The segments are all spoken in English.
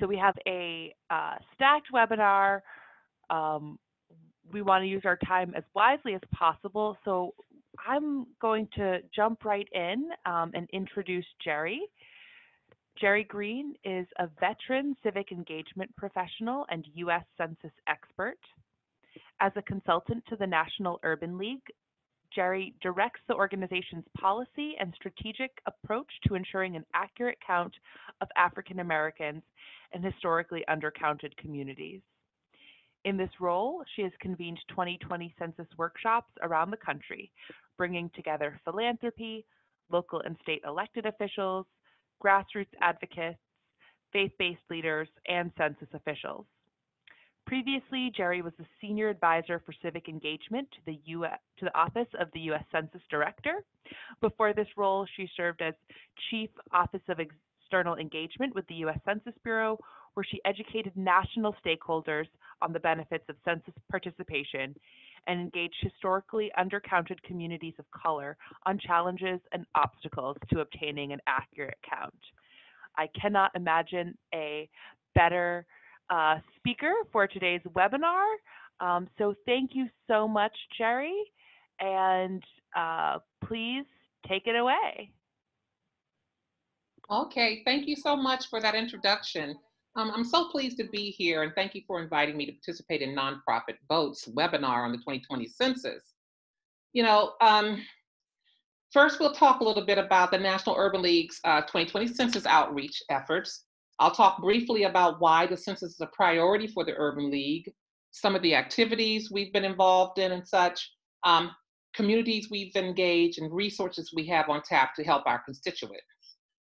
So we have a stacked webinar. We want to use our time as wisely as possible. So I'm going to jump right in and introduce Jeri. Jeri Green is a veteran civic engagement professional and U.S. Census expert. As a consultant to the National Urban League, Jeri directs the organization's policy and strategic approach to ensuring an accurate count of African Americans and historically undercounted communities. In this role, she has convened 2020 census workshops around the country, bringing together philanthropy, local and state elected officials, grassroots advocates, faith-based leaders, and census officials. Previously, Jeri was the Senior Advisor for Civic Engagement to the Office of the U.S. Census Director. Before this role, she served as Chief Office of External Engagement with the U.S. Census Bureau, where she educated national stakeholders on the benefits of census participation and engaged historically undercounted communities of color on challenges and obstacles to obtaining an accurate count. I cannot imagine a better speaker for today's webinar. So thank you so much, Jeri, and please take it away. Okay, thank you so much for that introduction. I'm so pleased to be here, and thank you for inviting me to participate in Nonprofit Votes webinar on the 2020 census. You know, first we'll talk a little bit about the National Urban League's 2020 census outreach efforts. I'll talk briefly about why the census is a priority for the Urban League, some of the activities we've been involved in and such, communities we've engaged, and resources we have on tap to help our constituents.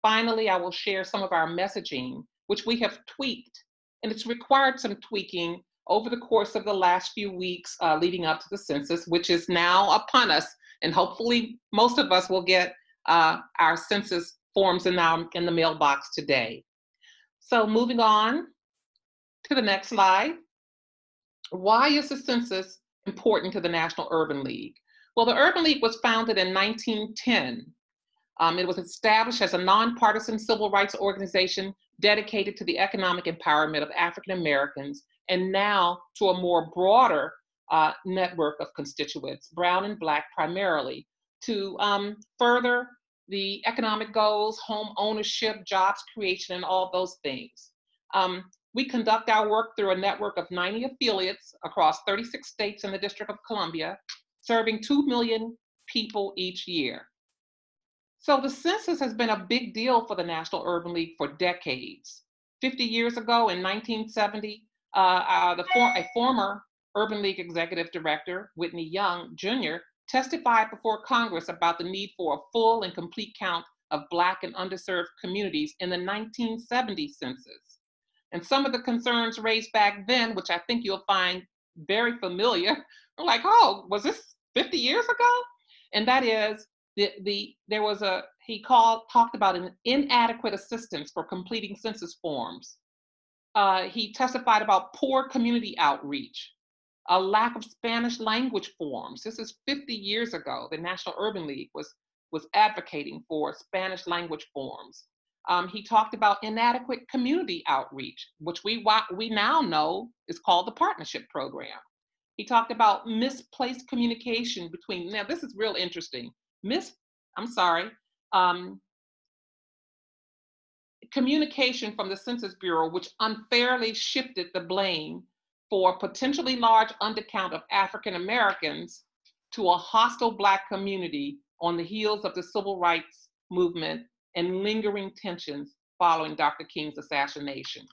Finally, I will share some of our messaging, which we have tweaked, and it's required some tweaking over the course of the last few weeks leading up to the census, which is now upon us, and hopefully most of us will get our census forms in the mailbox today. So moving on to the next slide. Why is the census important to the National Urban League? Well, the Urban League was founded in 1910. It was established as a nonpartisan civil rights organization dedicated to the economic empowerment of African Americans, and now to a more broader network of constituents, brown and black primarily, to further the economic goals, home ownership, jobs creation, and all those things. We conduct our work through a network of 90 affiliates across 36 states and the District of Columbia, serving 2 million people each year. So the census has been a big deal for the National Urban League for decades. 50 years ago in 1970, a former Urban League executive director, Whitney Young Jr., testified before Congress about the need for a full and complete count of Black and underserved communities in the 1970 census. And some of the concerns raised back then, which I think you'll find very familiar, are like, oh, was this 50 years ago? And that is, he talked about an inadequate assistance for completing census forms. He testified about poor community outreach, a lack of Spanish language forms. This is 50 years ago. The National Urban League was advocating for Spanish language forms. He talked about inadequate community outreach, which we now know is called the partnership program. He talked about misplaced communication between, now this is real interesting, communication from the Census Bureau, which unfairly shifted the blame for potentially large undercount of African Americans to a hostile Black community on the heels of the civil rights movement and lingering tensions following Dr. King's assassination.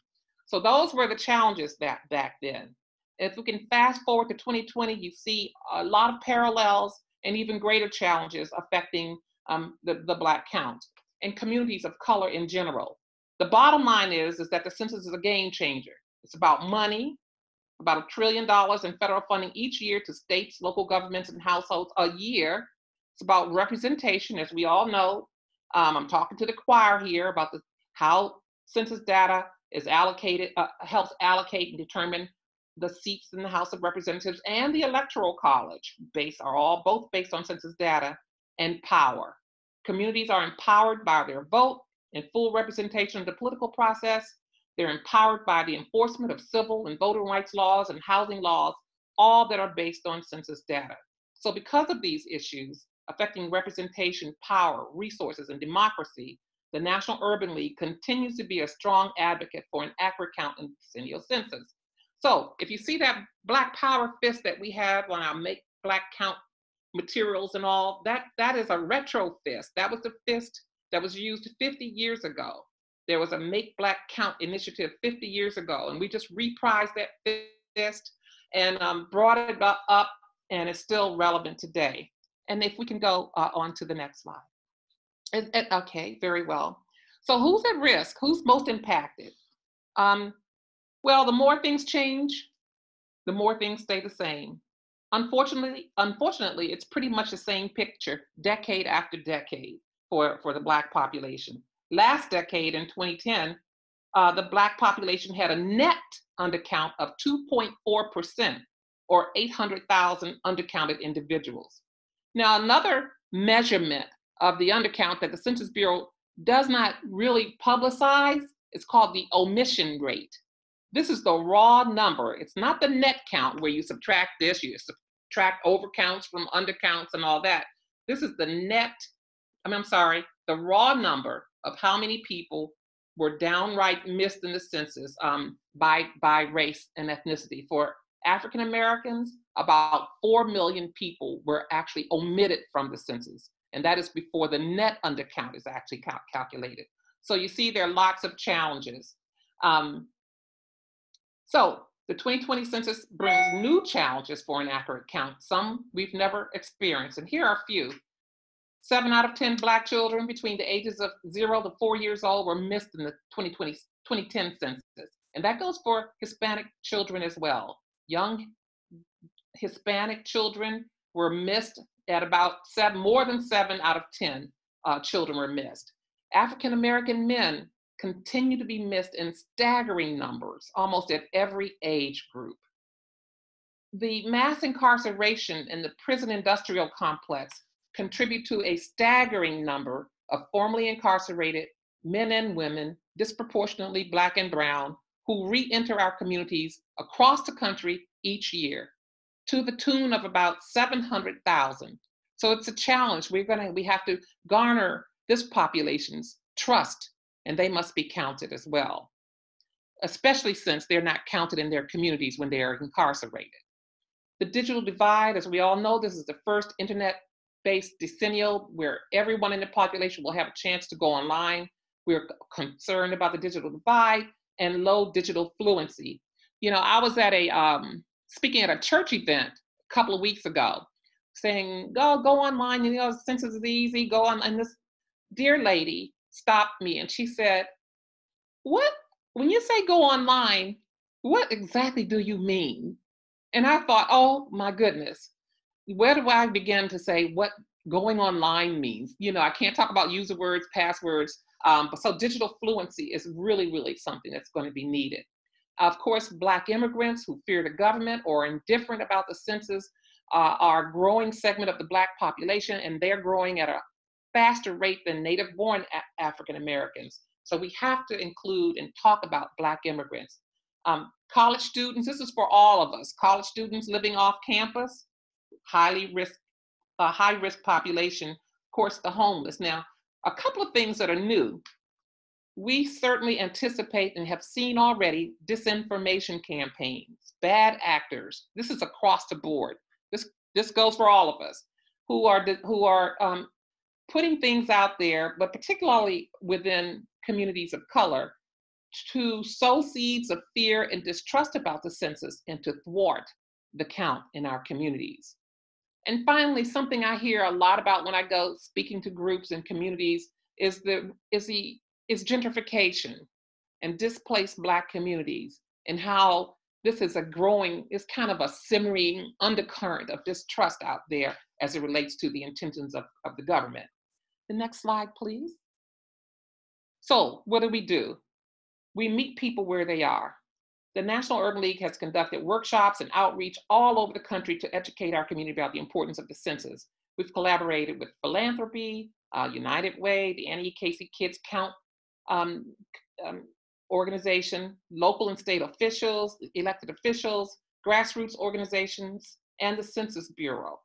So those were the challenges back then. If we can fast forward to 2020, you see a lot of parallels and even greater challenges affecting the Black count and communities of color in general. The bottom line is that the census is a game changer. It's about money, about $1 trillion in federal funding each year to states, local governments, and households a year. It's about representation, as we all know. I'm talking to the choir here about how census data is allocated, helps allocate and determine the seats in the House of Representatives and the Electoral College are both based on census data and power. Communities are empowered by their vote and full representation of the political process. They're empowered by the enforcement of civil and voting rights laws and housing laws, all that are based on census data. So because of these issues affecting representation, power, resources, and democracy, the National Urban League continues to be a strong advocate for an accurate count in the decennial census. So if you see that Black Power fist that we have on our Make Black Count materials and all, that is a retro fist. That was the fist that was used 50 years ago. There was a Make Black Count initiative 50 years ago, and we just reprised that fist and brought it up, and it's still relevant today. And if we can go on to the next slide. Okay, very well. So who's at risk? Who's most impacted? Well, the more things change, the more things stay the same. Unfortunately, it's pretty much the same picture decade after decade for the Black population. Last decade in 2010, the Black population had a net undercount of 2.4% or 800,000 undercounted individuals. Now, another measurement of the undercount that the Census Bureau does not really publicize is called the omission rate. This is the raw number. It's not the net count where you subtract this, you subtract overcounts from undercounts and all that. This is the net, the raw number of how many people were downright missed in the census by race and ethnicity. For African Americans, about 4 million people were actually omitted from the census. And that is before the net undercount is actually calculated. So you see there are lots of challenges. So the 2020 census brings new challenges for an accurate count, some we've never experienced. And here are a few. 7 out of 10 Black children between the ages of 0 to 4 years old were missed in the 2010 census. And that goes for Hispanic children as well. Young Hispanic children were missed at about more than 7 out of 10 children were missed. African American men continue to be missed in staggering numbers, almost at every age group. The mass incarceration in the prison industrial complex contribute to a staggering number of formerly incarcerated men and women, disproportionately Black and brown, who re-enter our communities across the country each year, to the tune of about 700,000. So it's a challenge. We have to garner this population's trust, and they must be counted as well, especially since they're not counted in their communities when they are incarcerated. The digital divide, as we all know, this is the first internet-based decennial where everyone in the population will have a chance to go online. We're concerned about the digital divide and low digital fluency. You know, I was at a, speaking at a church event a couple of weeks ago, saying, go online, you know, census is easy, go on. And this dear lady stopped me and she said, what, when you say go online, what exactly do you mean? And I thought, oh my goodness, where do I begin to say what going online means? You know, I can't talk about user words, passwords, but so digital fluency is really, really something that's going to be needed. Of course, Black immigrants who fear the government or are indifferent about the census are a growing segment of the Black population, and they're growing at a faster rate than native-born African Americans. So we have to include and talk about Black immigrants. College students, this is for all of us. College students living off campus, high-risk population, of course, the homeless. Now, a couple of things that are new. We certainly anticipate and have seen already disinformation campaigns, bad actors. This is across the board. This goes for all of us who are putting things out there, but particularly within communities of color, to sow seeds of fear and distrust about the census and to thwart the count in our communities. And finally, something I hear a lot about when I go speaking to groups and communities is gentrification and displaced Black communities, and how this is a growing, it's kind of a simmering undercurrent of distrust out there as it relates to the intentions of the government. The next slide, please. So what do? We meet people where they are. The National Urban League has conducted workshops and outreach all over the country to educate our community about the importance of the census. We've collaborated with philanthropy, United Way, the Annie Casey Kids Count organization, local and state officials, elected officials, grassroots organizations, and the Census Bureau.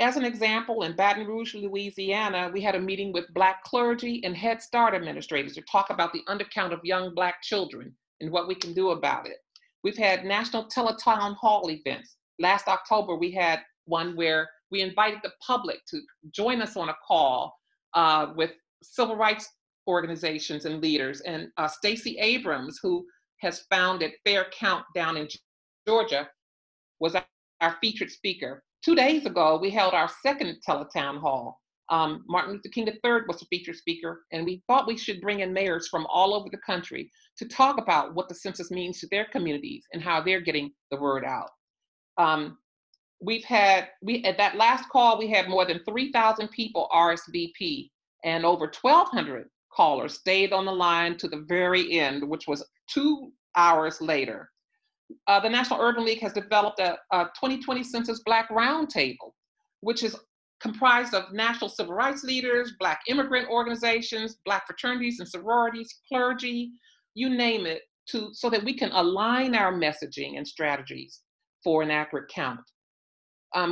As an example, in Baton Rouge, Louisiana, we had a meeting with Black clergy and Head Start administrators to talk about the undercount of young Black children and what we can do about it. We've had national teletown hall events. Last October, we had one where we invited the public to join us on a call with civil rights organizations and leaders. And Stacey Abrams, who has founded Fair Count down in Georgia, was our featured speaker. 2 days ago, we held our second teletown hall. Martin Luther King III was the featured speaker, and we thought we should bring in mayors from all over the country to talk about what the census means to their communities and how they're getting the word out. At that last call, we had more than 3,000 people RSVP, and over 1,200 callers stayed on the line to the very end, which was 2 hours later. The National Urban League has developed a 2020 Census Black Roundtable, which is comprised of national civil rights leaders, Black immigrant organizations, Black fraternities and sororities, clergy, you name it, so that we can align our messaging and strategies for an accurate count.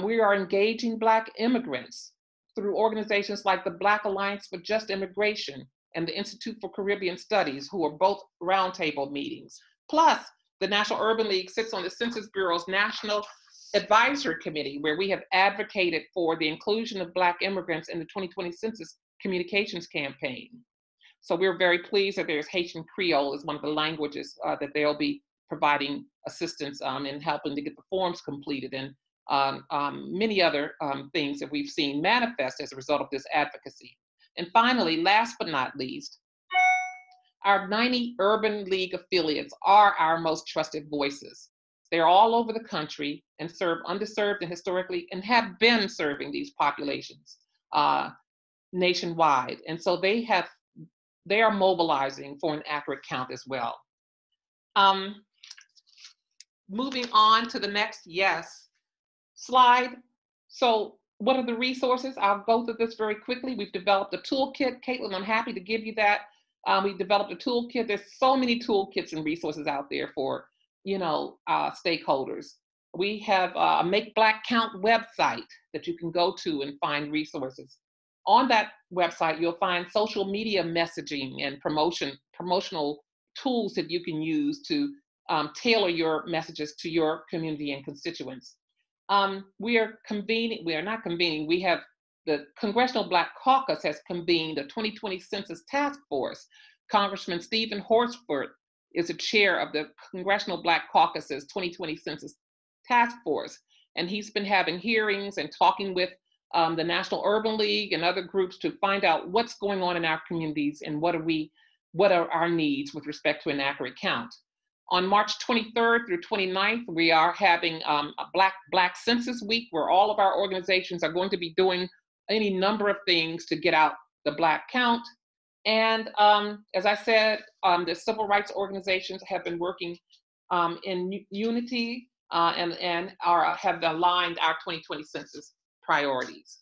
We are engaging Black immigrants through organizations like the Black Alliance for Just Immigration and the Institute for Caribbean Studies, who are both roundtable meetings. Plus, the National Urban League sits on the Census Bureau's National Advisory Committee, where we have advocated for the inclusion of Black immigrants in the 2020 Census Communications Campaign. So we're very pleased that there's Haitian Creole as one of the languages that they'll be providing assistance in helping to get the forms completed, and many other things that we've seen manifest as a result of this advocacy. And finally, last but not least, our 90 Urban League affiliates are our most trusted voices. They're all over the country and serve underserved and historically, and have been serving these populations nationwide. And so they are mobilizing for an accurate count as well. Moving on to the next yes slide. So what are the resources? I'll go through this very quickly. We've developed a toolkit. Caitlin, I'm happy to give you that. We developed a toolkit. There's so many toolkits and resources out there for, stakeholders. We have a Make Black Count website that you can go to and find resources. On that website, you'll find social media messaging and promotional tools that you can use to tailor your messages to your community and constituents. We have the Congressional Black Caucus has convened a 2020 Census Task Force. Congressman Stephen Horsford is the chair of the Congressional Black Caucus's 2020 Census Task Force. And he's been having hearings and talking with the National Urban League and other groups to find out what's going on in our communities and what are our needs with respect to an accurate count. On March 23rd through 29th, we are having a Black Census Week, where all of our organizations are going to be doing any number of things to get out the Black count. And as I said, the civil rights organizations have been working in unity and have aligned our 2020 census priorities.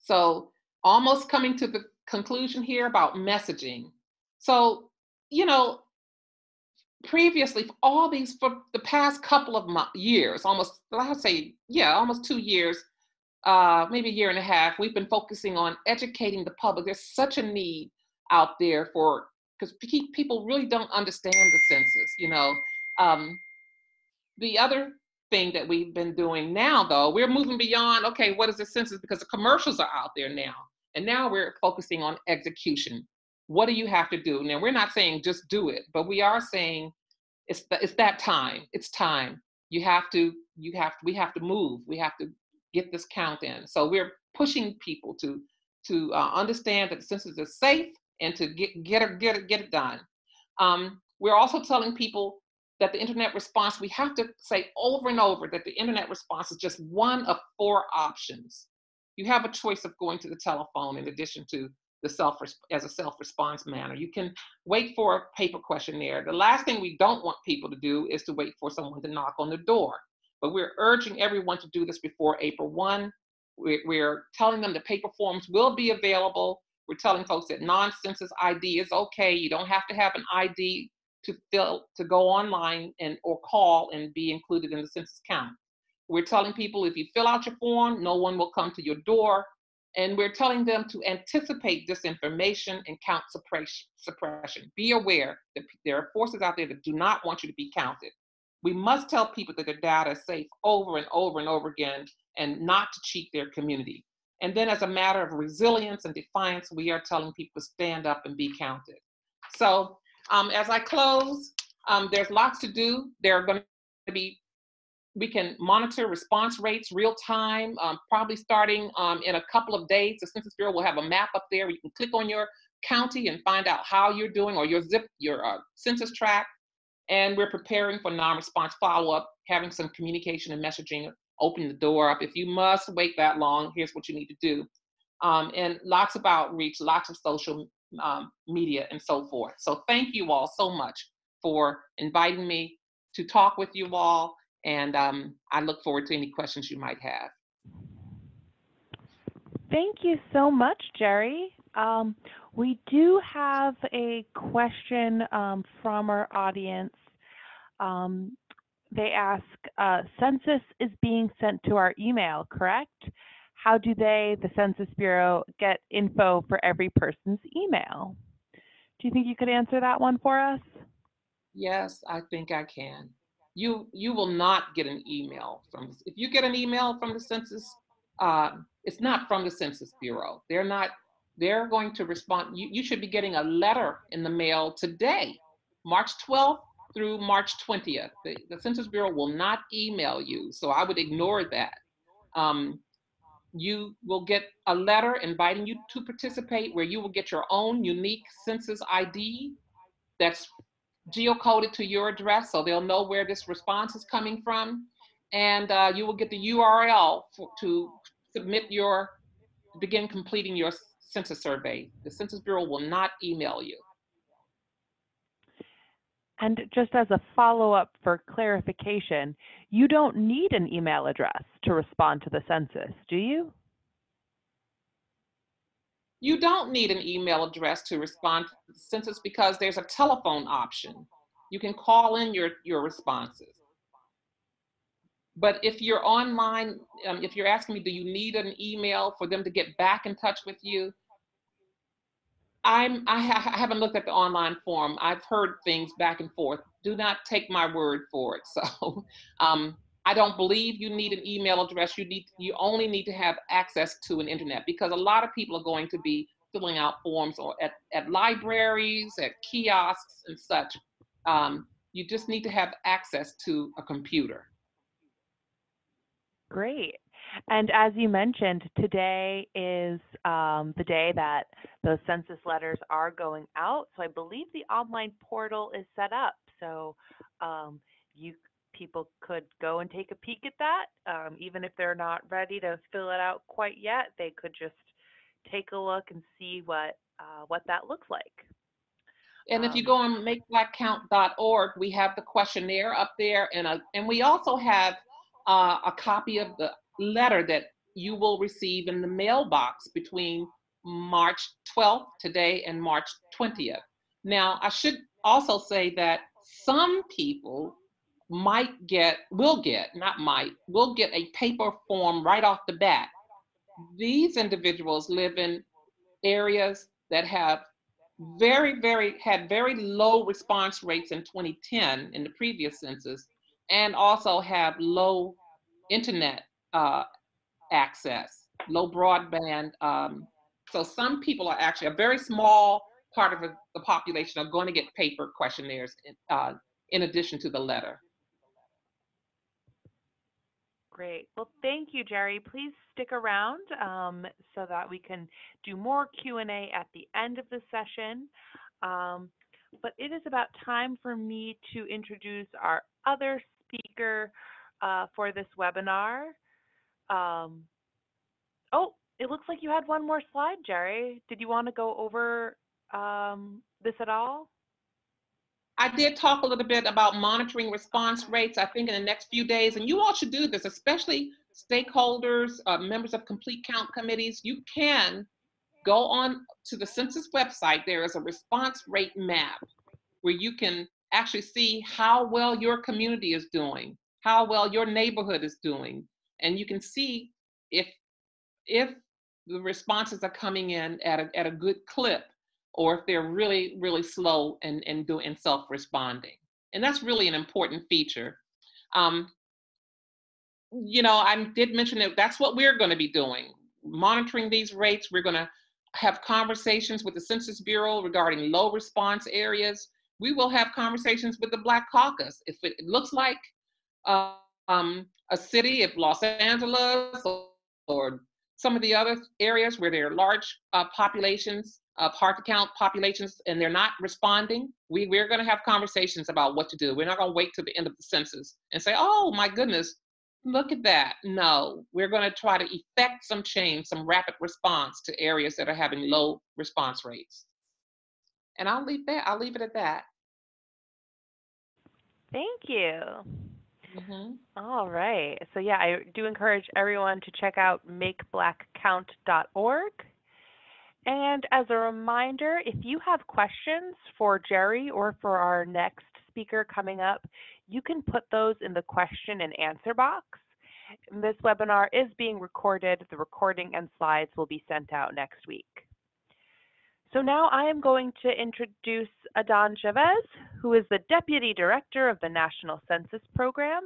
So almost coming to the conclusion here about messaging. So, previously, for the past couple of years, almost 2 years, maybe a year and a half, we've been focusing on educating the public. There's such a need out there because people really don't understand the census, The other thing that we've been doing now, though, we're moving beyond, okay, what is the census? Because the commercials are out there now. And now we're focusing on execution. What do you have to do? Now, we're not saying just do it, but we are saying it's that time. It's time. We have to move. We have to get this count in. So we're pushing people to understand that the census is safe and to get it done. We're also telling people that the internet response, we have to say over and over that the internet response is just one of four options. You have a choice of going to the telephone in addition to as a self-response manner. You can wait for a paper questionnaire. The last thing we don't want people to do is to wait for someone to knock on the door. But we're urging everyone to do this before April 1. We're telling them the paper forms will be available. We're telling folks that non-census ID is okay. You don't have to have an ID to go online and or call and be included in the census count. We're telling people if you fill out your form, no one will come to your door. And we're telling them to anticipate disinformation and count suppression. Be aware that there are forces out there that do not want you to be counted. We must tell people that their data is safe over and over and over again and not to cheat their community. And then as a matter of resilience and defiance, we are telling people to stand up and be counted. So as I close, there's lots to do. There are going to be, we can monitor response rates real time, probably starting in a couple of days. The Census Bureau will have a map up there where you can click on your county and find out how you're doing or your zip, your census tract. And we're preparing for non-response follow-up, having some communication and messaging, open the door up. If you must wait that long, here's what you need to do. And lots of outreach, lots of social media and so forth. So thank you all so much for inviting me to talk with you all. And I look forward to any questions you might have. Thank you so much, Jeri. We do have a question from our audience. They ask, census is being sent to our email, correct? How do they, the Census Bureau, get info for every person's email? Do you think you could answer that one for us? Yes, I think I can. You will not get an email from this. If you get an email from the Census, it's not from the Census Bureau. They're going to respond. You should be getting a letter in the mail today, March 12th through March 20th. The Census Bureau will not email you, so I would ignore that. You will get a letter inviting you to participate where you will get your own unique census ID that's geocoded to your address, so they'll know where this response is coming from. And you will get the URL to submit begin completing your census survey. The Census Bureau will not email you. And just as a follow-up for clarification, you don't need an email address to respond to the census, do you? You don't need an email address to respond to the census because there's a telephone option. You can call in your responses. But if you're online, if you're asking me, do you need an email for them to get back in touch with you? I haven't looked at the online form. I've heard things back and forth. Do not take my word for it. So I don't believe you need an email address. You only need to have access to an internet because a lot of people are going to be filling out forms or at libraries, at kiosks and such. You just need to have access to a computer. Great. And as you mentioned, today is the day that those census letters are going out. So I believe the online portal is set up. So people could go and take a peek at that. Even if they're not ready to fill it out quite yet, they could just take a look and see what that looks like. And if you go on makeblackcount.org, we have the questionnaire up there. And we also have a copy of the letter that you will receive in the mailbox between March 12th today and March 20th. Now, I should also say that some people will get a paper form right off the bat. These individuals live in areas that have very low response rates in 2010 in the previous census, and also have low internet access, low broadband. So some people are actually, a very small part of the population are going to get paper questionnaires in addition to the letter. Great. Well, thank you, Jeri. Please stick around so that we can do more Q&A at the end of the session. But it is about time for me to introduce our other speaker for this webinar. Oh, it looks like you had one more slide, Jeri. Did you want to go over this at all? I did talk a little bit about monitoring response rates, I think, in the next few days. And you all should do this, especially stakeholders, members of complete count committees. You can go on to the census website, there is a response rate map where you can actually see how well your community is doing, how well your neighborhood is doing. And you can see if the responses are coming in at a good clip, or if they're really, really slow and self-responding. And that's really an important feature. You know, I did mention that that's what we're going to be doing, monitoring these rates. We're going to have conversations with the Census Bureau regarding low response areas. We will have conversations with the Black Caucus. If it looks like a city, if Los Angeles or some of the other areas where there are large populations of hard to count populations and they're not responding, we're going to have conversations about what to do. We're not going to wait till the end of the census and say, oh my goodness, look at that. No, we're going to try to effect some change, some rapid response to areas that are having low response rates. And I'll leave it at that. Thank you. Mm-hmm. All right. So yeah, I do encourage everyone to check out makeblackcount.org. And as a reminder, if you have questions for Jeri or for our next speaker coming up, you can put those in the question and answer box. And this webinar is being recorded. The recording and slides will be sent out next week. So now I am going to introduce Adan Chavez, who is the Deputy Director of the National Census Program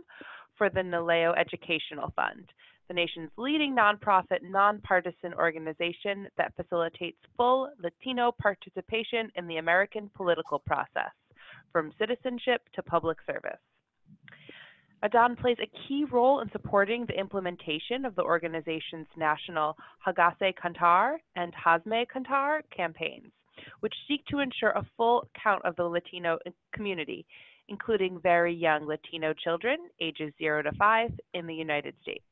for the NALEO Educational Fund, the nation's leading nonprofit, nonpartisan organization that facilitates full Latino participation in the American political process, from citizenship to public service. Adan plays a key role in supporting the implementation of the organization's national Hágase Contar and Hazme Contar campaigns, which seek to ensure a full count of the Latino community, including very young Latino children ages 0 to 5 in the United States.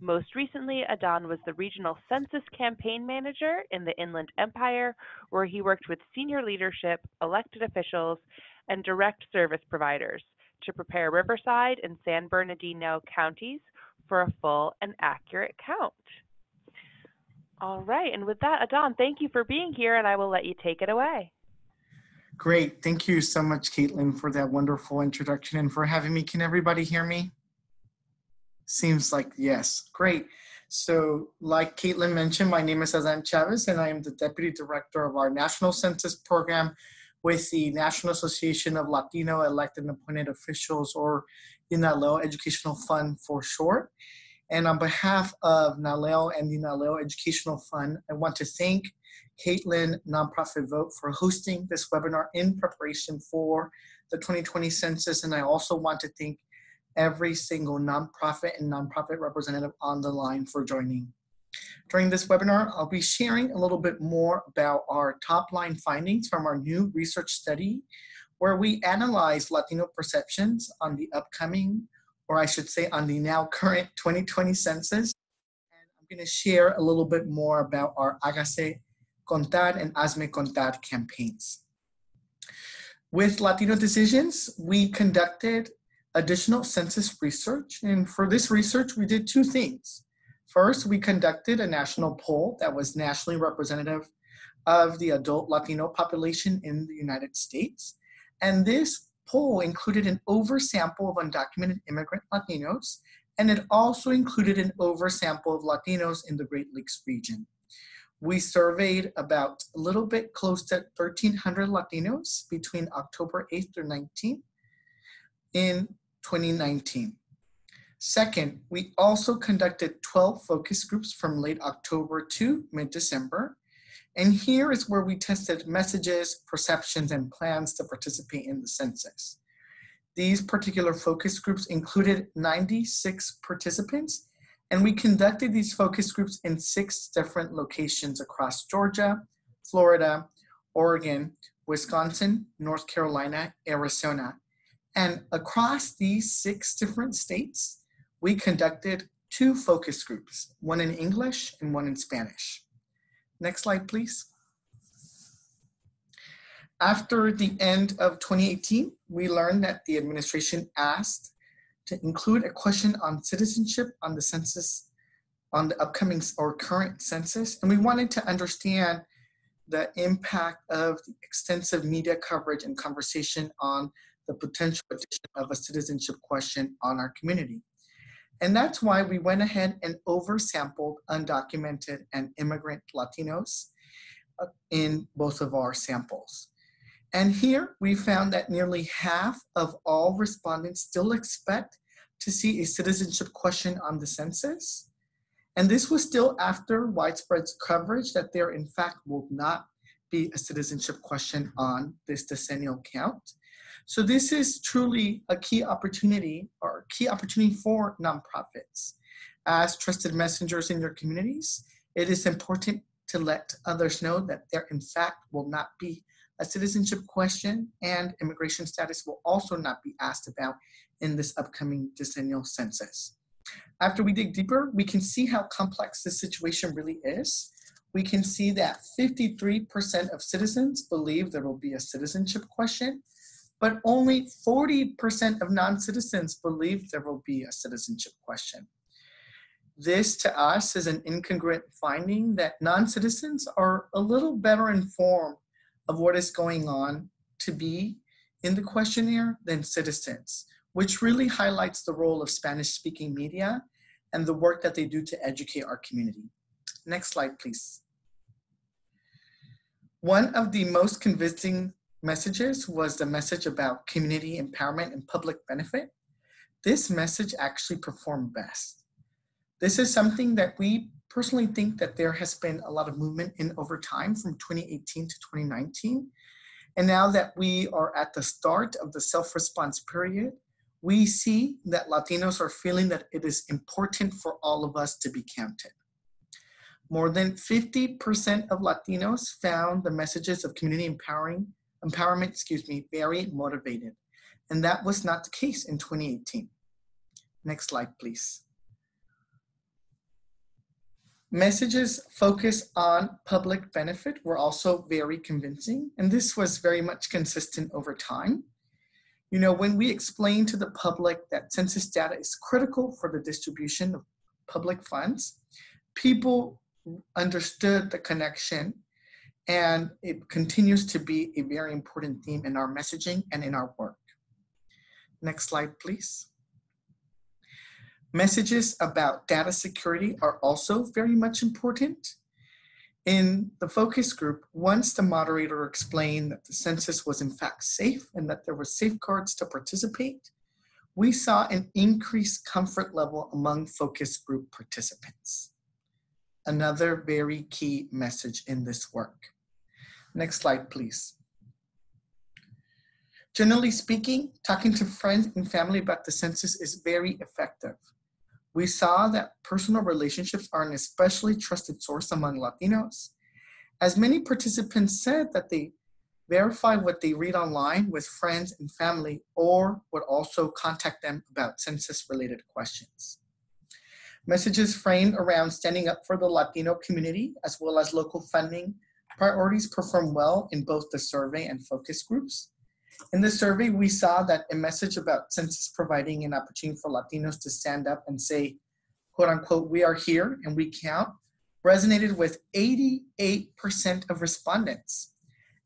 Most recently, Adan was the regional census campaign manager in the Inland Empire, where he worked with senior leadership, elected officials, and direct service providers to prepare Riverside and San Bernardino counties for a full and accurate count. All right, and with that, Adan, thank you for being here, and I will let you take it away. Great, thank you so much, Caitlin, for that wonderful introduction and for having me. Can everybody hear me? Seems like yes. Great. So like Caitlin mentioned, my name is Adan Chavez, and I am the Deputy Director of our National Census Program with the National Association of Latino Elected and Appointed Officials, or the NALEO Educational Fund for short. And on behalf of NALEO and the NALEO Educational Fund, I want to thank Caitlin, Nonprofit Vote, for hosting this webinar in preparation for the 2020 census. And I also want to thank every single nonprofit and nonprofit representative on the line for joining. During this webinar, I'll be sharing a little bit more about our top line findings from our new research study, where we analyzed Latino perceptions on the upcoming, or I should say on the now current 2020 census. And I'm going to share a little bit more about our Hágase Contar and Hazme Contar campaigns. With Latino Decisions, we conducted additional census research, and for this research we did two things. First, we conducted a national poll that was nationally representative of the adult Latino population in the United States, and this poll included an oversample of undocumented immigrant Latinos, and it also included an oversample of Latinos in the Great Lakes region. We surveyed about a little bit close to 1,300 Latinos between October 8th through 19th in 2019. Second, we also conducted 12 focus groups from late October to mid-December. And here is where we tested messages, perceptions, and plans to participate in the census. These particular focus groups included 96 participants, and we conducted these focus groups in 6 different locations across Georgia, Florida, Oregon, Wisconsin, North Carolina, Arizona. And across these 6 different states, we conducted 2 focus groups, one in English and one in Spanish. Next slide, please. After the end of 2018, we learned that the administration asked to include a question on citizenship on the census on the upcoming or current census, and we wanted to understand the impact of the extensive media coverage and conversation on the potential addition of a citizenship question on our community. And that's why we went ahead and oversampled undocumented and immigrant Latinos in both of our samples. And here we found that nearly half of all respondents still expect to see a citizenship question on the census. And this was still after widespread coverage that there, in fact, will not be a citizenship question on this decennial count. So this is truly a key opportunity, or key opportunity for nonprofits. As trusted messengers in your communities, it is important to let others know that there, in fact, will not be a citizenship question, and immigration status will also not be asked about in this upcoming decennial census. After we dig deeper, we can see how complex this situation really is. We can see that 53% of citizens believe there will be a citizenship question, but only 40% of non-citizens believe there will be a citizenship question. This, to us, is an incongruent finding that non-citizens are a little better informed of what is going on to be in the questionnaire than citizens, which really highlights the role of Spanish-speaking media and the work that they do to educate our community. Next slide, please. One of the most convincing messages was the message about community empowerment and public benefit. This message actually performed best. This is something that we personally think that there has been a lot of movement in over time from 2018 to 2019. And now that we are at the start of the self-response period, we see that Latinos are feeling that it is important for all of us to be counted. More than 50% of Latinos found the messages of community empowerment, very motivated. And that was not the case in 2018. Next slide, please. Messages focused on public benefit were also very convincing, and this was very much consistent over time. You know, when we explain to the public that census data is critical for the distribution of public funds, people understood the connection, and it continues to be a very important theme in our messaging and in our work. Next slide, please. Messages about data security are also very much important. In the focus group, once the moderator explained that the census was in fact safe and that there were safeguards to participate, we saw an increased comfort level among focus group participants. Another very key message in this work. Next slide, please. Generally speaking, talking to friends and family about the census is very effective. We saw that personal relationships are an especially trusted source among Latinos, as many participants said that they verify what they read online with friends and family, or would also contact them about census-related questions. Messages framed around standing up for the Latino community, as well as local funding priorities, perform well in both the survey and focus groups. In the survey, we saw that a message about census providing an opportunity for Latinos to stand up and say, quote unquote, we are here and we count, resonated with 88% of respondents.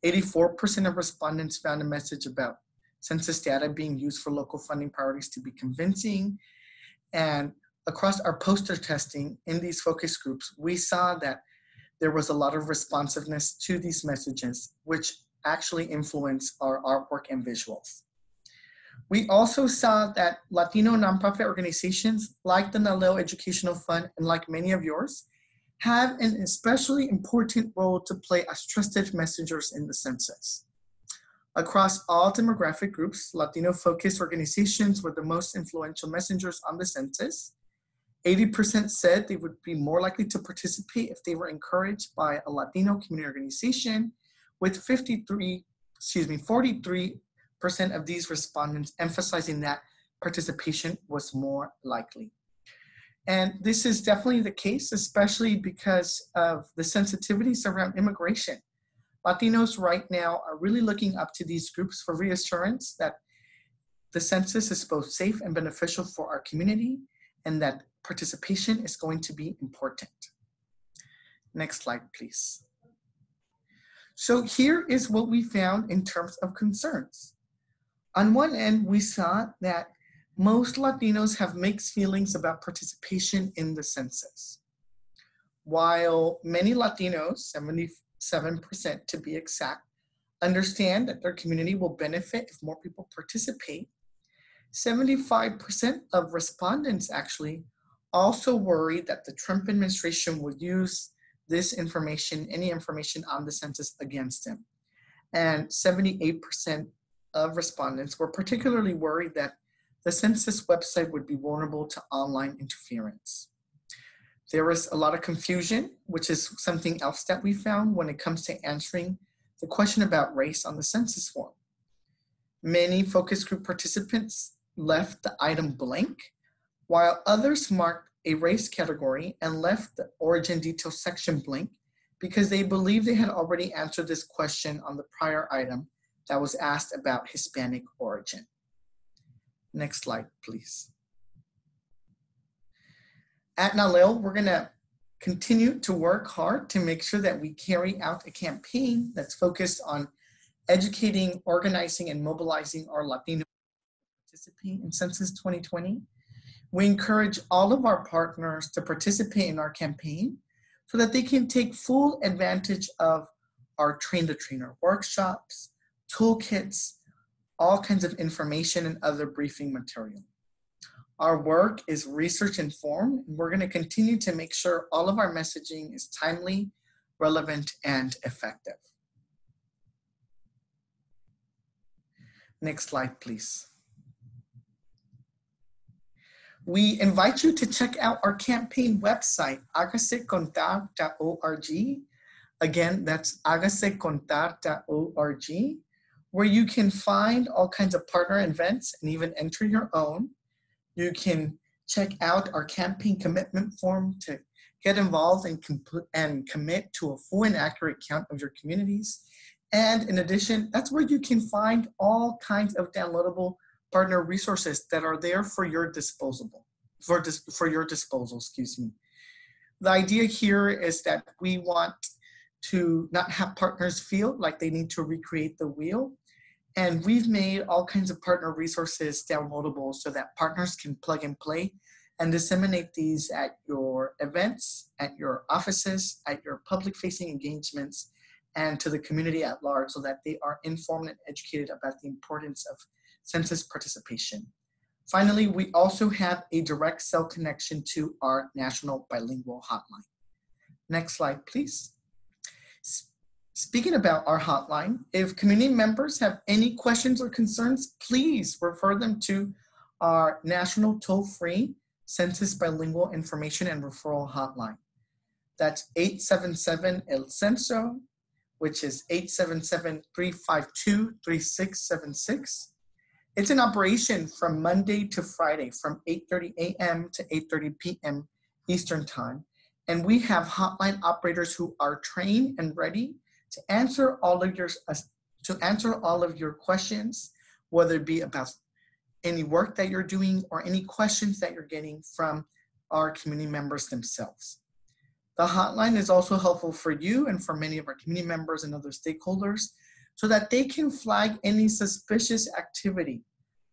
84% of respondents found a message about census data being used for local funding priorities to be convincing, and across our poster testing in these focus groups, we saw that there was a lot of responsiveness to these messages, which actually influence our artwork and visuals. We also saw that Latino nonprofit organizations like the NALEO Educational Fund and like many of yours have an especially important role to play as trusted messengers in the census. Across all demographic groups, Latino-focused organizations were the most influential messengers on the census. 80% said they would be more likely to participate if they were encouraged by a Latino community organization, with 43% of these respondents emphasizing that participation was more likely. And this is definitely the case, especially because of the sensitivities around immigration. Latinos right now are really looking up to these groups for reassurance that the census is both safe and beneficial for our community, and that participation is going to be important. Next slide, please. So here is what we found in terms of concerns. On one end, we saw that most Latinos have mixed feelings about participation in the census. While many Latinos, 77% to be exact, understand that their community will benefit if more people participate, 75% of respondents actually also worry that the Trump administration will use this information, any information on the census, against them. And 78% of respondents were particularly worried that the census website would be vulnerable to online interference. There was a lot of confusion, which is something else that we found when it comes to answering the question about race on the census form. Many focus group participants left the item blank, while others marked a race category and left the origin details section blank because they believed they had already answered this question on the prior item that was asked about Hispanic origin. Next slide, please. At NALEO, we're gonna continue to work hard to make sure that we carry out a campaign that's focused on educating, organizing, and mobilizing our Latino participants in Census 2020. We encourage all of our partners to participate in our campaign so that they can take full advantage of our train-the-trainer workshops, toolkits, all kinds of information, and other briefing material. Our work is research-informed, and we're going to continue to make sure all of our messaging is timely, relevant, and effective. Next slide, please. We invite you to check out our campaign website, hágasecontar.org. Again, that's hágasecontar.org, where you can find all kinds of partner events and even enter your own. You can check out our campaign commitment form to get involved and commit to a full and accurate count of your communities. And in addition, that's where you can find all kinds of downloadable partner resources that are there for your disposal, excuse me. The idea here is that we want to not have partners feel like they need to recreate the wheel. And we've made all kinds of partner resources downloadable so that partners can plug and play and disseminate these at your events, at your offices, at your public-facing engagements, and to the community at large so that they are informed and educated about the importance of census participation. Finally, we also have a direct cell connection to our national bilingual hotline. Next slide, please. Speaking about our hotline, if community members have any questions or concerns, please refer them to our national toll-free Census Bilingual Information and Referral Hotline. That's 877-EL-CENSO, which is 877-352-3676. It's in operation from Monday to Friday, from 8:30 a.m. to 8:30 p.m. Eastern Time. And we have hotline operators who are trained and ready to answer all of your questions, whether it be about any work that you're doing or any questions that you're getting from our community members themselves. The hotline is also helpful for you and for many of our community members and other stakeholders so that they can flag any suspicious activity.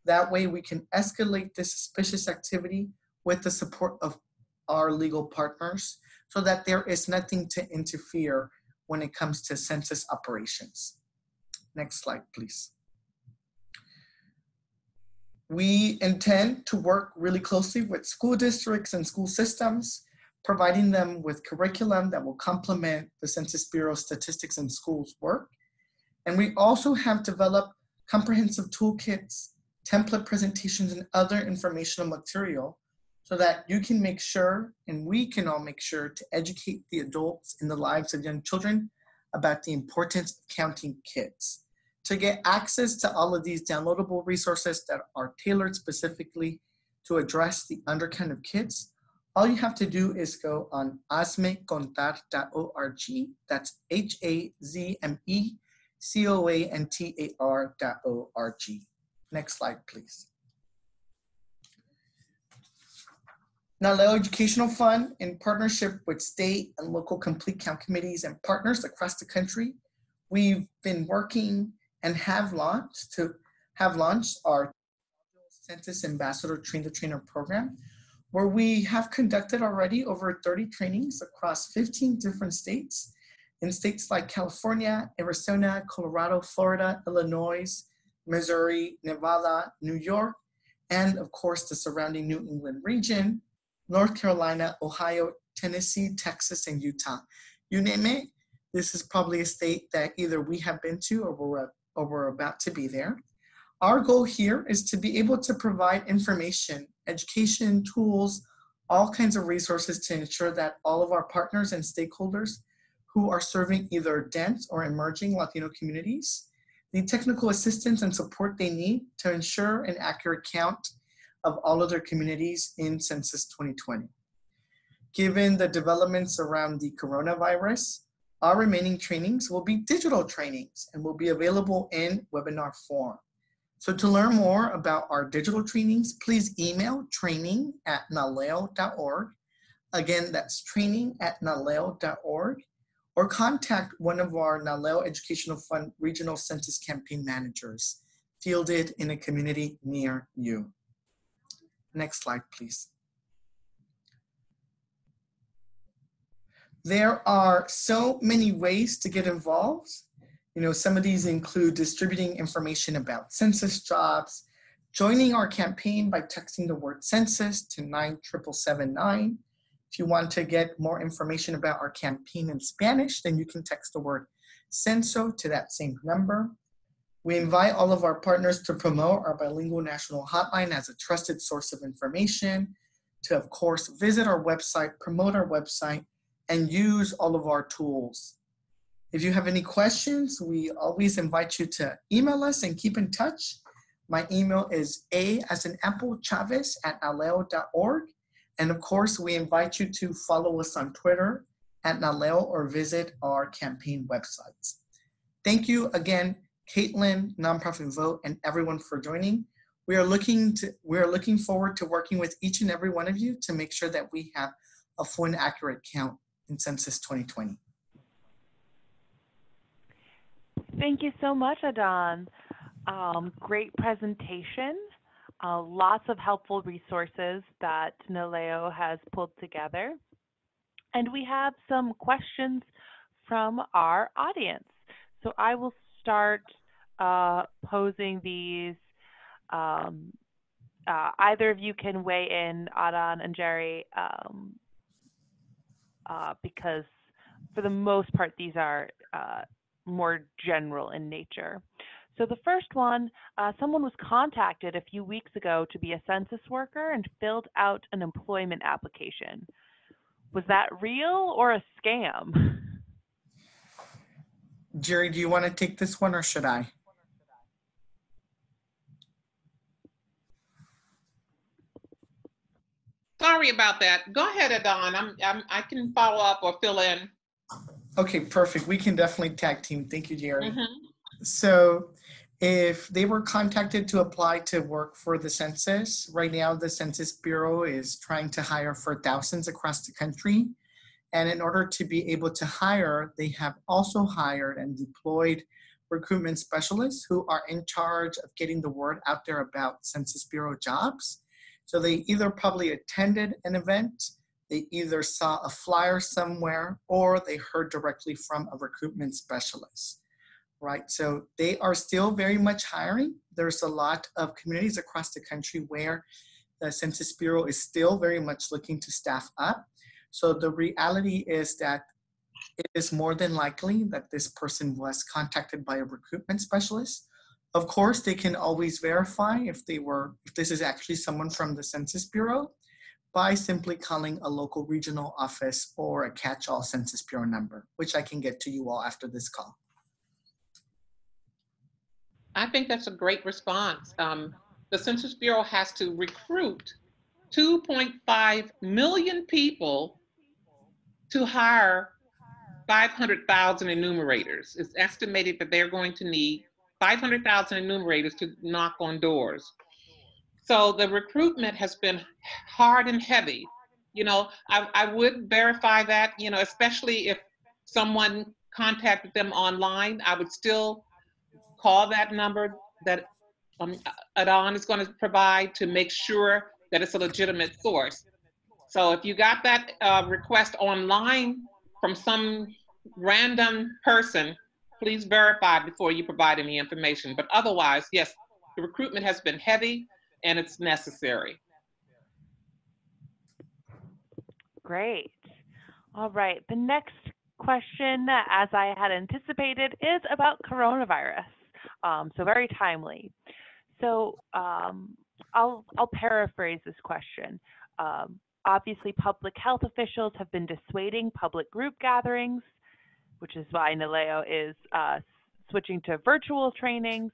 That way we can escalate this suspicious activity with the support of our legal partners so that there is nothing to interfere when it comes to census operations. Next slide, please. We intend to work really closely with school districts and school systems, providing them with curriculum that will complement the Census Bureau statistics and schools work. And we also have developed comprehensive toolkits, template presentations, and other informational material so that you can make sure, and we can all make sure, to educate the adults in the lives of young children about the importance of counting kids. To get access to all of these downloadable resources that are tailored specifically to address the undercount of kids, all you have to do is go on hazmecontar.org. That's HAZMECONTAR.org. Next slide, please. NALEO Educational Fund, in partnership with state and local complete count committees and partners across the country, we've been working and have launched our Census Ambassador Train the Trainer program, where we have conducted already over 30 trainings across 15 different states, in states like California, Arizona, Colorado, Florida, Illinois, Missouri, Nevada, New York, and of course the surrounding New England region, North Carolina, Ohio, Tennessee, Texas, and Utah. You name it, this is probably a state that either we have been to or we're about to be there. Our goal here is to be able to provide information, education, tools, all kinds of resources to ensure that all of our partners and stakeholders who are serving either dense or emerging Latino communities, the technical assistance and support they need to ensure an accurate count of all of their communities in Census 2020. Given the developments around the coronavirus, our remaining trainings will be digital trainings and will be available in webinar form. So to learn more about our digital trainings, please email training@naleo.org. Again, that's training@naleo.org, or contact one of our NALEO Educational Fund Regional Census Campaign Managers, fielded in a community near you. Next slide, please. There are so many ways to get involved. You know, some of these include distributing information about census jobs, joining our campaign by texting the word census to 97779. If you want to get more information about our campaign in Spanish, then you can text the word censo to that same number. We invite all of our partners to promote our bilingual national hotline as a trusted source of information, to of course visit our website, promote our website, and use all of our tools. If you have any questions, we always invite you to email us and keep in touch. My email is a.chavez@naleo.org. And of course, we invite you to follow us on Twitter @NALEO or visit our campaign websites. Thank you again, Caitlin, Nonprofit Vote, and everyone for joining. We are looking forward to working with each and every one of you to make sure that we have a full and accurate count in Census 2020. Thank you so much, Adan. Great presentation. Lots of helpful resources that NALEO has pulled together. And we have some questions from our audience. So I will start posing these. Either of you can weigh in, Adan and Jeri, because for the most part, these are more general in nature. So the first one, someone was contacted a few weeks ago to be a census worker and filled out an employment application. Was that real or a scam? Jeri, do you want to take this one or should I? Sorry about that. Go ahead, Adan. I can follow up or fill in. Okay, perfect. We can definitely tag team. Thank you, Jeri. So if they were contacted to apply to work for the census, right now the Census Bureau is trying to hire for thousands across the country. And in order to be able to hire, they have also hired and deployed recruitment specialists who are in charge of getting the word out there about Census Bureau jobs. So they either probably attended an event, they either saw a flyer somewhere, or they heard directly from a recruitment specialist. Right, so they are still very much hiring. There's a lot of communities across the country where the Census Bureau is still very much looking to staff up. So the reality is that it is more than likely that this person was contacted by a recruitment specialist. Of course, they can always verify if this is actually someone from the Census Bureau by simply calling a local regional office or a catch-all Census Bureau number, which I can get to you all after this call. I think that's a great response. The Census Bureau has to recruit 2.5 million people to hire 500,000 enumerators. It's estimated that they're going to need 500,000 enumerators to knock on doors. So the recruitment has been hard and heavy You know, I would verify that, you know, especially if someone contacted them online, I would still call that number that Adan is going to provide to make sure that it's a legitimate source. So if you got that request online from some random person, please verify before you provide any information. But otherwise, yes, the recruitment has been heavy and it's necessary. Great. All right. The next question, as I had anticipated, is about coronavirus. So very timely. So I'll paraphrase this question. Obviously, public health officials have been dissuading public group gatherings, which is why NALEO is switching to virtual trainings.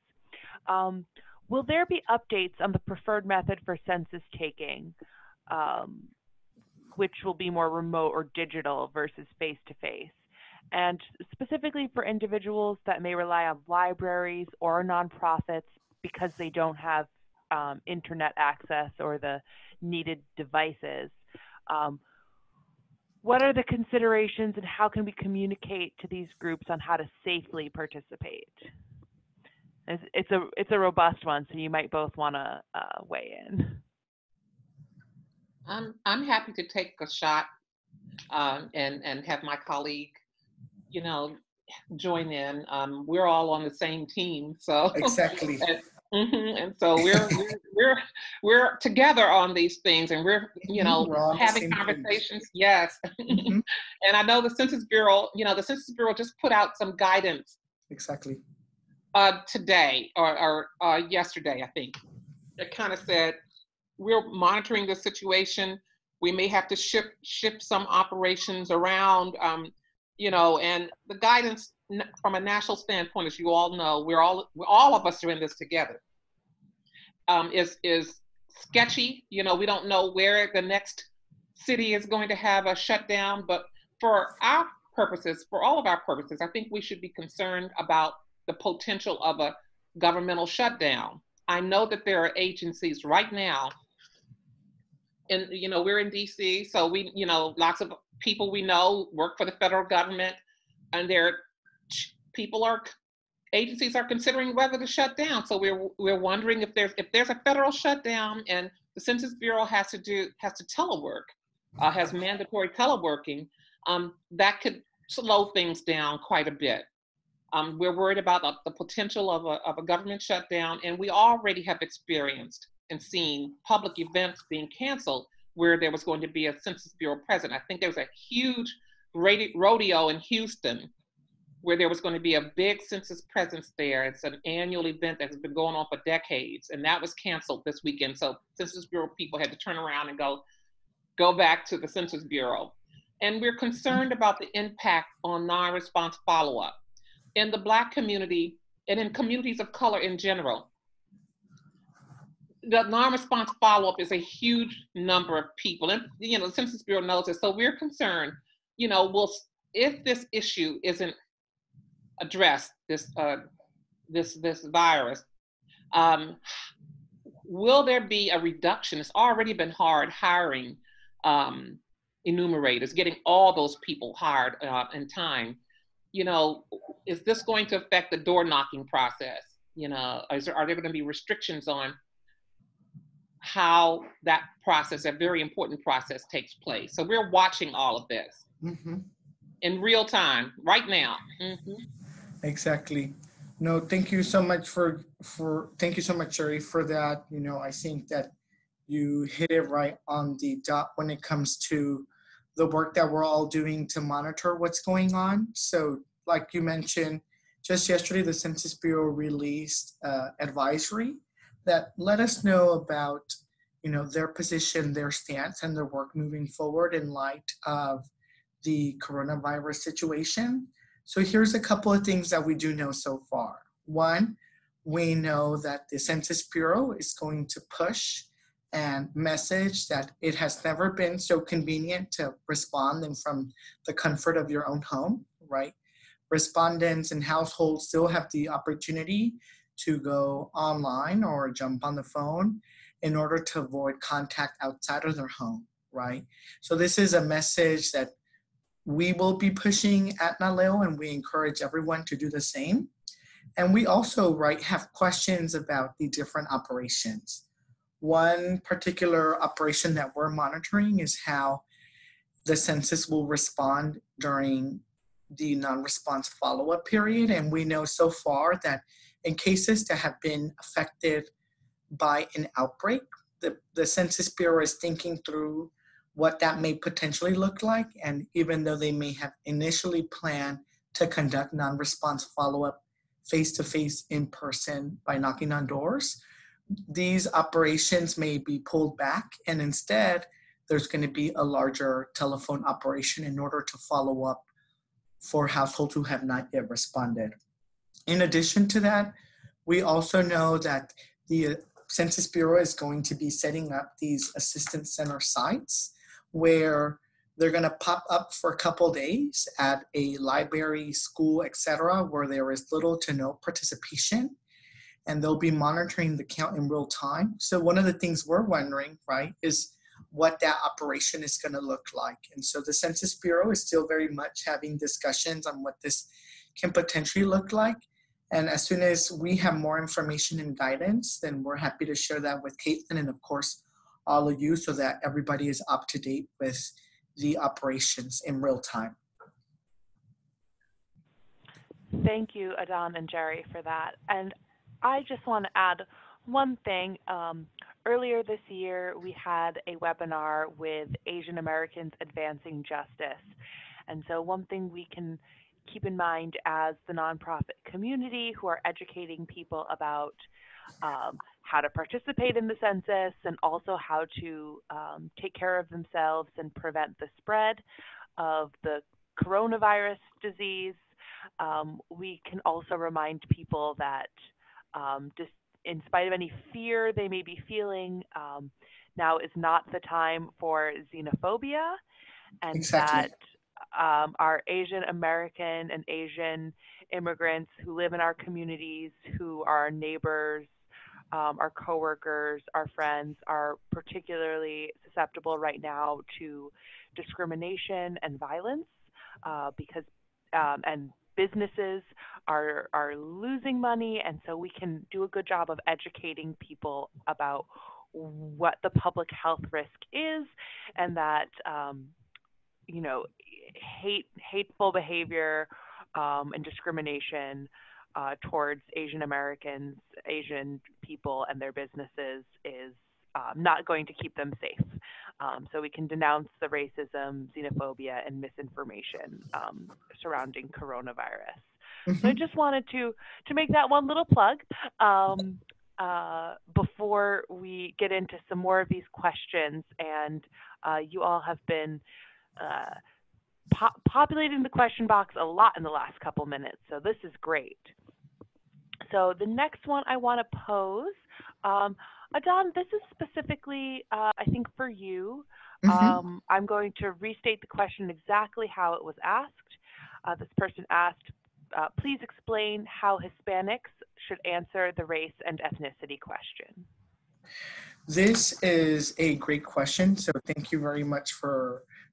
Will there be updates on the preferred method for census taking, which will be more remote or digital versus face-to-face? And specifically for individuals that may rely on libraries or nonprofits because they don't have internet access or the needed devices. What are the considerations and how can we communicate to these groups on how to safely participate? It's a robust one, so you might both want to weigh in. I'm happy to take a shot and have my colleague, you know, join in. We're all on the same team, so exactly. And so we're together on these things, and we're, you know, having conversations. Thing. Yes. Mm-hmm. And I know the Census Bureau, you know, the Census Bureau just put out some guidance. Exactly. Today or yesterday, I think. It kind of said, we're monitoring the situation. We may have to shift some operations around, you know, and the guidance from a national standpoint, as you all know, all of us are in this together, is sketchy. You know, we don't know where the next city is going to have a shutdown, but for our purposes, for all of our purposes, I think we should be concerned about the potential of a governmental shutdown. I know that there are agencies right now, and, you know, we're in DC, so we, you know, lots of people we know work for the federal government, and agencies are considering whether to shut down. So we're wondering if there's a federal shutdown, and the Census Bureau has to telework, has mandatory teleworking, that could slow things down quite a bit. We're worried about the potential of a government shutdown, and we already have experienced and seen public events being canceled where there was going to be a Census Bureau present. I think there was a huge rodeo in Houston where there was going to be a big census presence there. It's an annual event that's been going on for decades, and that was canceled this weekend. So Census Bureau people had to turn around and go back to the Census Bureau. And we're concerned about the impact on non-response follow-up. In the Black community and in communities of color in general, the non-response follow-up is a huge number of people, and, you know, the Census Bureau knows it. So we're concerned, you know, if this issue isn't addressed, this virus, will there be a reduction? It's already been hard hiring enumerators, getting all those people hired in time. You know, is this going to affect the door knocking process? You know, are there going to be restrictions on how that process, a very important process, takes place? So we're watching all of this mm-hmm. in real time, right now. Mm-hmm. Exactly. No, thank you so much thank you so much, Jeri, for that. You know, I think that you hit it right on the dot when it comes to the work that we're all doing to monitor what's going on. So like you mentioned, just yesterday, the Census Bureau released advisory that let us know about, you know, their position, their stance, and their work moving forward in light of the coronavirus situation. So here's a couple of things that we do know so far. One, we know that the Census Bureau is going to push and message that it has never been so convenient to respond than from the comfort of your own home, right? Respondents and households still have the opportunity to go online or jump on the phone in order to avoid contact outside of their home, right? So this is a message that we will be pushing at NALEO, and we encourage everyone to do the same. And we also, right, have questions about the different operations. One particular operation that we're monitoring is how the census will respond during the non-response follow-up period. And we know so far that in cases that have been affected by an outbreak, the Census Bureau is thinking through what that may potentially look like. And even though they may have initially planned to conduct non-response follow-up face-to-face in person by knocking on doors, these operations may be pulled back, and instead there's going to be a larger telephone operation in order to follow up for households who have not yet responded. In addition to that, we also know that the Census Bureau is going to be setting up these assistance center sites where they're going to pop up for a couple days at a library, school, etc., where there is little to no participation, and they'll be monitoring the count in real time. So one of the things we're wondering, right, is what that operation is going to look like. And so the Census Bureau is still very much having discussions on what this can potentially look like. And as soon as we have more information and guidance, then we're happy to share that with Caitlin and, of course, all of you, so that everybody is up to date with the operations in real time. Thank you, Adan and Jeri, for that. And I just want to add one thing. Earlier this year, we had a webinar with Asian Americans Advancing Justice. And so one thing we can keep in mind as the nonprofit community who are educating people about how to participate in the census and also how to take care of themselves and prevent the spread of the coronavirus disease. We can also remind people that just in spite of any fear they may be feeling, now is not the time for xenophobia, and exactly. That our Asian American and Asian immigrants who live in our communities, who are our neighbors, our coworkers, our friends, are particularly susceptible right now to discrimination and violence because and businesses are losing money, and so we can do a good job of educating people about what the public health risk is, and that you know, hateful behavior and discrimination towards Asian Americans, Asian people, and their businesses is not going to keep them safe. So we can denounce the racism, xenophobia, and misinformation surrounding coronavirus. Mm-hmm. So I just wanted to make that one little plug before we get into some more of these questions. And you all have been populating the question box a lot in the last couple minutes, so this is great. So the next one I want to pose, Adan, this is specifically, I think, for you. Mm-hmm. I'm going to restate the question exactly how it was asked. This person asked, please explain how Hispanics should answer the race and ethnicity question. This is a great question, so thank you very much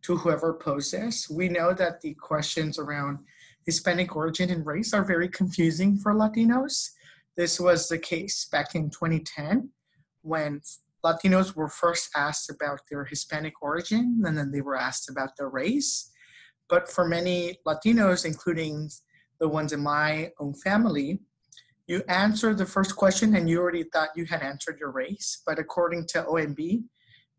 to whoever posed this. We know that the questions around Hispanic origin and race are very confusing for Latinos. This was the case back in 2010 when Latinos were first asked about their Hispanic origin, and then they were asked about their race. But for many Latinos, including the ones in my own family, you answered the first question and you already thought you had answered your race. But according to OMB,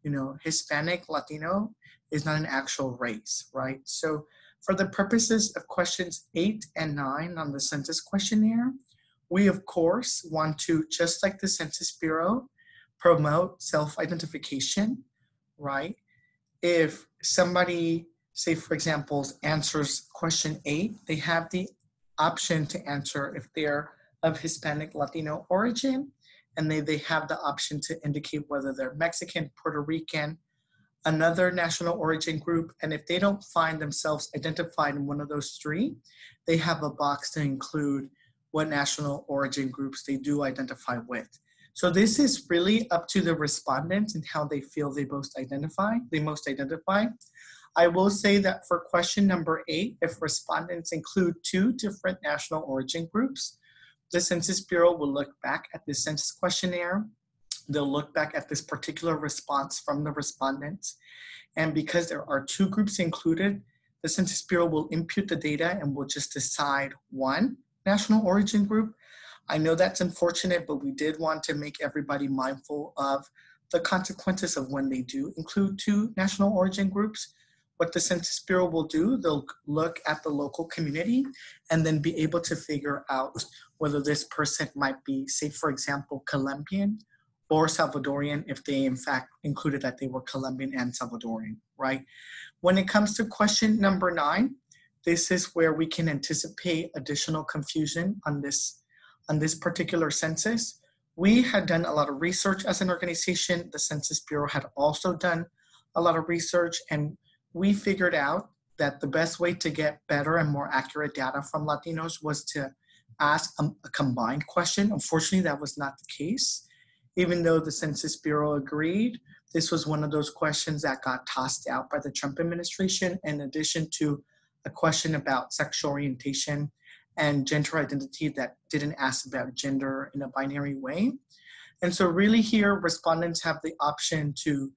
you know, Hispanic, Latino is not an actual race, right? So for the purposes of questions 8 and 9 on the census questionnaire, we of course want to, just like the Census Bureau, promote self-identification, right? If somebody, say for example, answers question 8, they have the option to answer if they're of Hispanic Latino origin, and they have the option to indicate whether they're Mexican, Puerto Rican, another national origin group, and if they don't find themselves identified in one of those three, they have a box to include what national origin groups they do identify with. So this is really up to the respondents and how they feel they most identify. I will say that for question number 8, if respondents include 2 different national origin groups, the Census Bureau will look back at the census questionnaire. They'll look back at this particular response from the respondents. And because there are 2 groups included, the Census Bureau will impute the data and will just decide 1 national origin group. I know that's unfortunate, but we did want to make everybody mindful of the consequences of when they do include 2 national origin groups. What the Census Bureau will do, they'll look at the local community and then be able to figure out whether this person might be, say, for example, Colombian or Salvadorian, if they in fact included that they were Colombian and Salvadorian, right? When it comes to question number 9, this is where we can anticipate additional confusion on this particular census. We had done a lot of research as an organization. The Census Bureau had also done a lot of research, and we figured out that the best way to get better and more accurate data from Latinos was to ask a combined question. Unfortunately, that was not the case. Even though the Census Bureau agreed, this was one of those questions that got tossed out by the Trump administration, in addition to a question about sexual orientation and gender identity that didn't ask about gender in a binary way. And so really here, respondents have the option to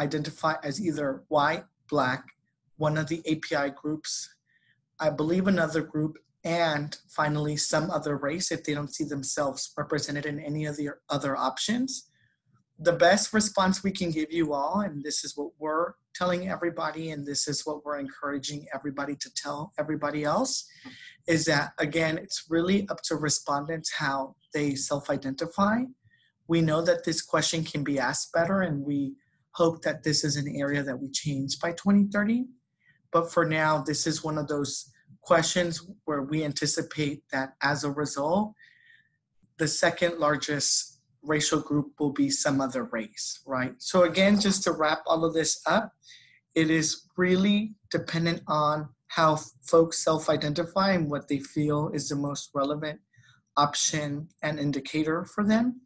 identify as either white, Black, one of the API groups, I believe another group, and finally some other race if they don't see themselves represented in any of the other options. The best response we can give you all, and this is what we're telling everybody, and this is what we're encouraging everybody to tell everybody else, is that, again, it's really up to respondents how they self-identify. We know that this question can be asked better, and we hope that this is an area that we change by 2030. But for now, this is one of those questions where we anticipate that as a result, the second largest racial group will be some other race, right? So again, just to wrap all of this up, it is really dependent on how folks self-identify and what they feel is the most relevant option and indicator for them.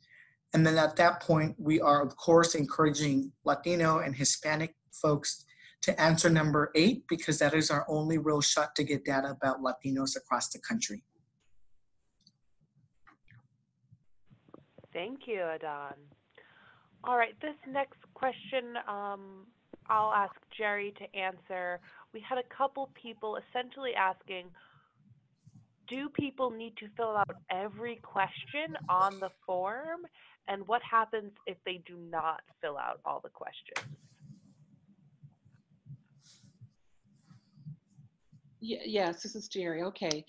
And then at that point, we are, of course, encouraging Latino and Hispanic folks to answer number 8, because that is our only real shot to get data about Latinos across the country. Thank you, Adan. All right, this next question, I'll ask Jeri to answer. We had a couple people essentially asking, do people need to fill out every question on the form? And what happens if they do not fill out all the questions? Yes, this is Jeri. Okay.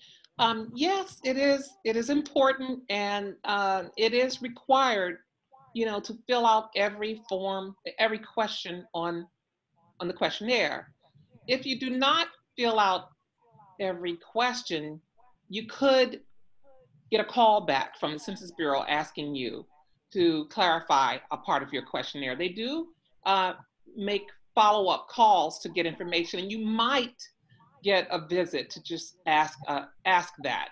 Yes, it is important, and it is required, you know, to fill out every form, every question on the questionnaire. If you do not fill out every question, you could get a call back from the Census Bureau asking you to clarify a part of your questionnaire. They do make follow-up calls to get information, and you might get a visit to just ask that.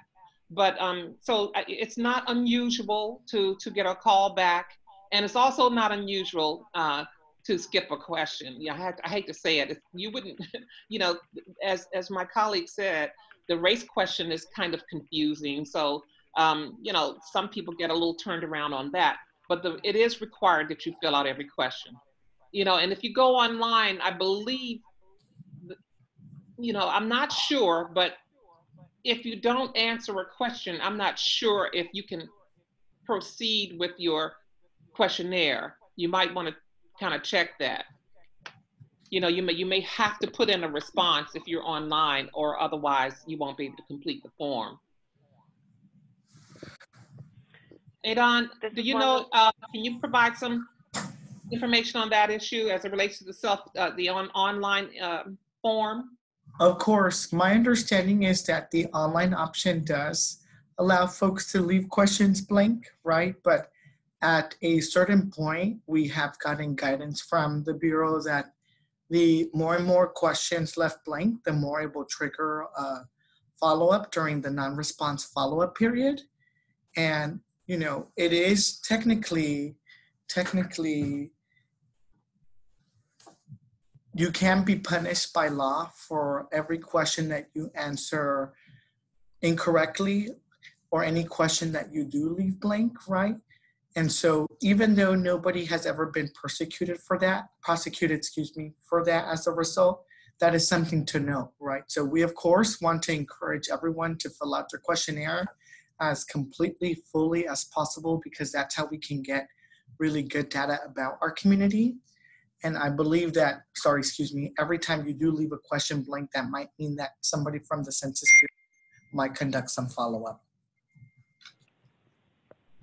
But so it's not unusual to get a call back, and it's also not unusual to skip a question. Yeah, I hate to say it. You wouldn't, you know, as my colleague said, the race question is kind of confusing. So, you know, some people get a little turned around on that, but it is required that you fill out every question, you know, and if you go online, I believe, you know, I'm not sure, but if you don't answer a question, I'm not sure if you can proceed with your questionnaire. You might want to kind of check that. You know, you may have to put in a response if you're online, or otherwise you won't be able to complete the form. Adan, do you know, can you provide some information on that issue as it relates to the online form? Of course. My understanding is that the online option does allow folks to leave questions blank, right? But at a certain point, we have gotten guidance from the Bureau that the more and more questions left blank, the more it will trigger a follow-up during the non-response follow-up period. And you know, it is technically, you can be punished by law for every question that you answer incorrectly or any question that you do leave blank, right? And so even though nobody has ever been prosecuted for that as a result, that is something to know, right? So we, of course, want to encourage everyone to fill out their questionnaire as completely, fully as possible, because that's how we can get really good data about our community. And I believe that, every time you do leave a question blank, that might mean that somebody from the Census Bureau might conduct some follow-up.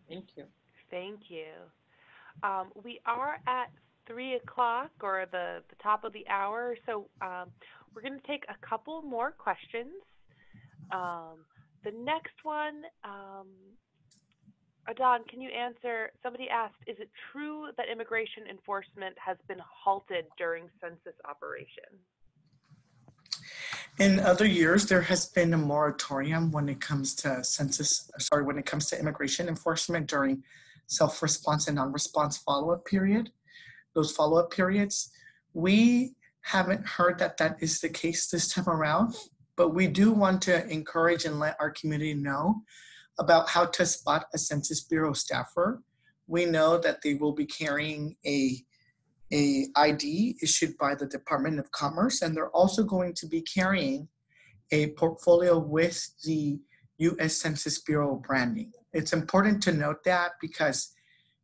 Thank you. Thank you. We are at 3 o'clock or the top of the hour. So we're going to take a couple more questions. The next one, Adan, can you answer? Somebody asked, is it true that immigration enforcement has been halted during census operations? In other years, there has been a moratorium when it comes to immigration enforcement during self-response and non-response follow-up period. Those follow-up periods, we haven't heard that that is the case this time around, but we do want to encourage and let our community know about how to spot a Census Bureau staffer. We know that they will be carrying a ID issued by the Department of Commerce, and they're also going to be carrying a portfolio with the U.S. Census Bureau branding. It's important to note that because,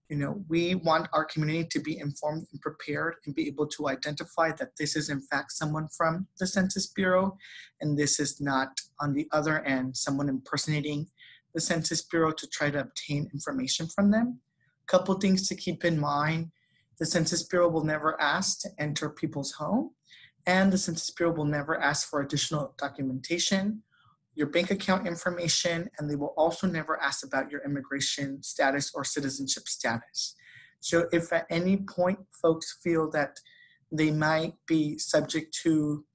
you know, we want our community to be informed and prepared and be able to identify that this is in fact someone from the Census Bureau, and this is not, on the other end, someone impersonating the Census Bureau to try to obtain information from them. A couple things to keep in mind. The Census Bureau will never ask to enter people's home, and the Census Bureau will never ask for additional documentation, your bank account information, and they will also never ask about your immigration status or citizenship status. So if at any point folks feel that they might be subject to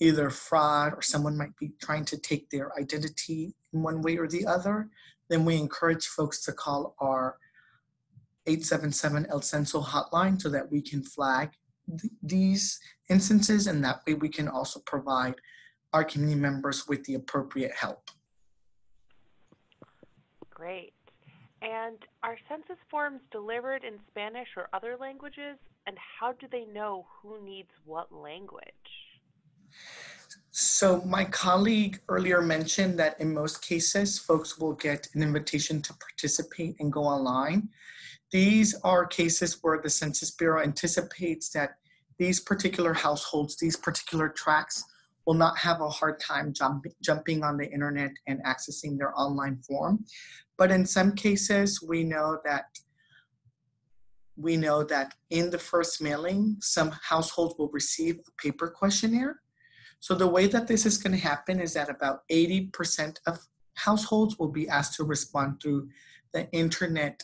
either fraud or someone might be trying to take their identity in one way or the other, then we encourage folks to call our 877 El Censo hotline so that we can flag these instances, and that way we can also provide our community members with the appropriate help. Great. And are census forms delivered in Spanish or other languages? And how do they know who needs what language? So my colleague earlier mentioned that in most cases, folks will get an invitation to participate and go online. These are cases where the Census Bureau anticipates that these particular households, these particular tracts, will not have a hard time jumping on the internet and accessing their online form. But in some cases, we know that in the first mailing, some households will receive a paper questionnaire. So the way that this is going to happen is that about 80% of households will be asked to respond through the internet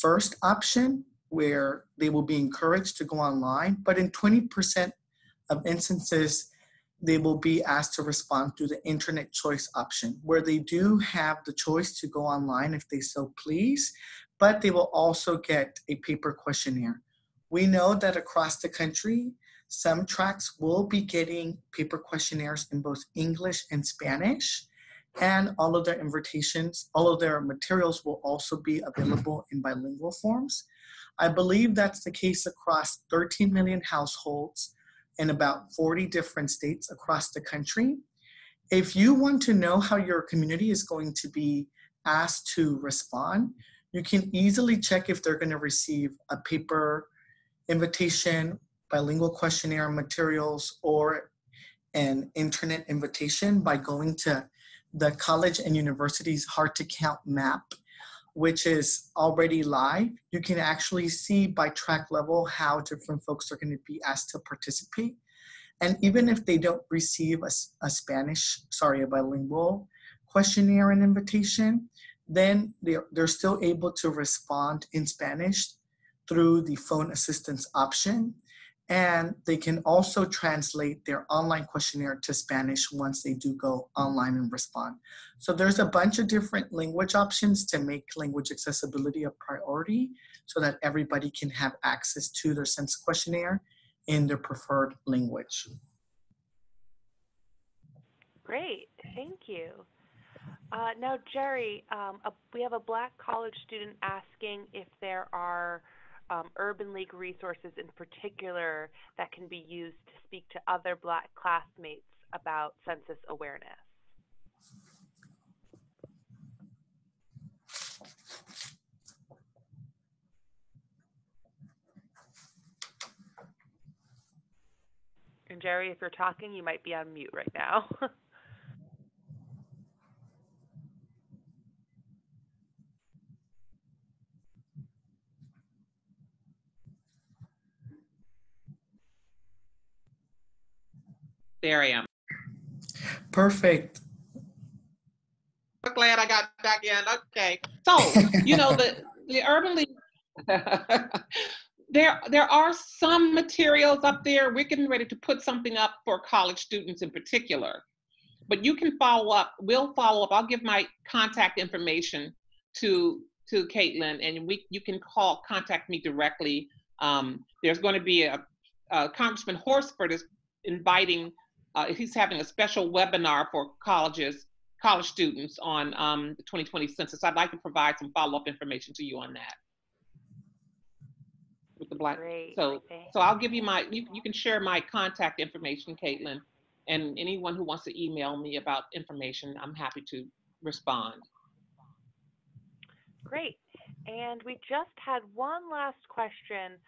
first option, where they will be encouraged to go online. But in 20% of instances, they will be asked to respond through the internet choice option, where they do have the choice to go online if they so please, but they will also get a paper questionnaire. We know that across the country, some tracts will be getting paper questionnaires in both English and Spanish, and all of their invitations, all of their materials will also be available in bilingual forms. I believe that's the case across 13 million households in about 40 different states across the country. If you want to know how your community is going to be asked to respond, you can easily check if they're going to receive a paper invitation, bilingual questionnaire materials, or an internet invitation by going to the college and university's hard to count map, which is already live. You can actually see by track level how different folks are going to be asked to participate. And even if they don't receive a bilingual questionnaire and invitation, then they're still able to respond in Spanish through the phone assistance option. And they can also translate their online questionnaire to Spanish once they do go online and respond. So there's a bunch of different language options to make language accessibility a priority so that everybody can have access to their census questionnaire in their preferred language. Great, thank you. Now, Jeri, we have a Black college student asking if there are Urban League resources in particular that can be used to speak to other Black classmates about census awareness. And Jeri, if you're talking, you might be on mute right now. There I am. Perfect. I'm glad I got back in. Okay. So, you know, the Urban League, there are some materials up there. We're getting ready to put something up for college students in particular, but you can follow up. We'll follow up. I'll give my contact information to Caitlin, and you can contact me directly. There's going to be a Congressman Horsford is inviting, he's having a special webinar for college students on the 2020 census. I'd like to provide some follow-up information to you on that. With the Black, great. So I'll give you my, you can share my contact information, Caitlin, and anyone who wants to email me about information, I'm happy to respond. Great, and we just had one last question.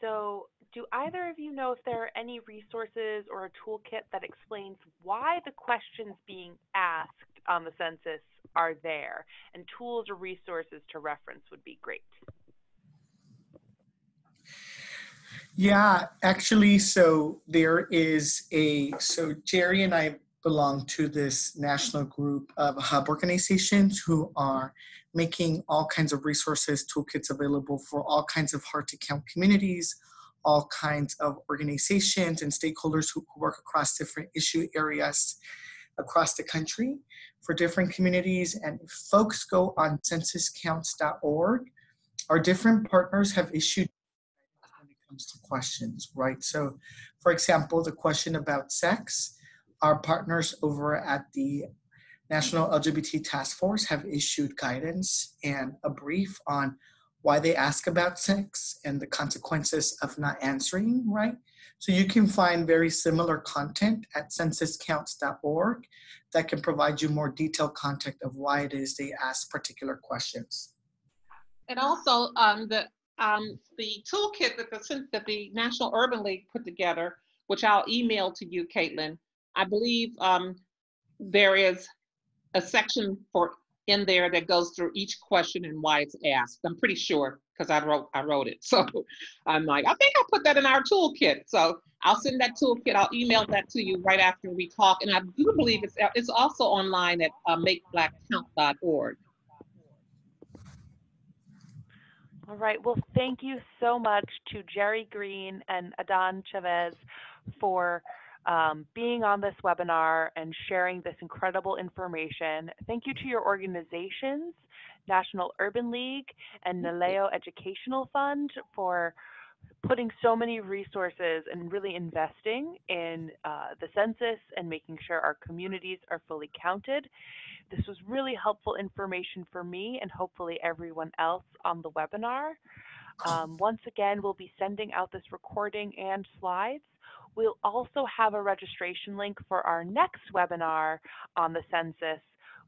So, do either of you know if there are any resources or a toolkit that explains why the questions being asked on the census are there? And tools or resources to reference would be great. Yeah, actually, so there is so Jeri and I belong to this national group of hub organizations who are making all kinds of resources, toolkits available for all kinds of hard-to-count communities, all kinds of organizations and stakeholders who work across different issue areas across the country for different communities. And if folks go on censuscounts.org, our different partners have issued when it comes to questions, right? So for example, the question about sex, our partners over at the National LGBT Task Force have issued guidance and a brief on why they ask about sex and the consequences of not answering, right? So you can find very similar content at censuscounts.org that can provide you more detailed context of why it is they ask particular questions. And also the toolkit that the National Urban League put together, which I'll email to you, Caitlin, I believe there is a section in there that goes through each question and why it's asked. I'm pretty sure because I wrote it. So I'm like, I think I put that in our toolkit. So I'll send that toolkit. I'll email that to you right after we talk. And I do believe it's also online at makeblackcount.org. All right. Well, thank you so much to Jeri Green and Adan Chavez for being on this webinar and sharing this incredible information. Thank you to your organizations, National Urban League and NALEO Educational Fund, for putting so many resources and really investing in the census and making sure our communities are fully counted. This was really helpful information for me and hopefully everyone else on the webinar. Once again, we'll be sending out this recording and slides. We'll also have a registration link for our next webinar on the census,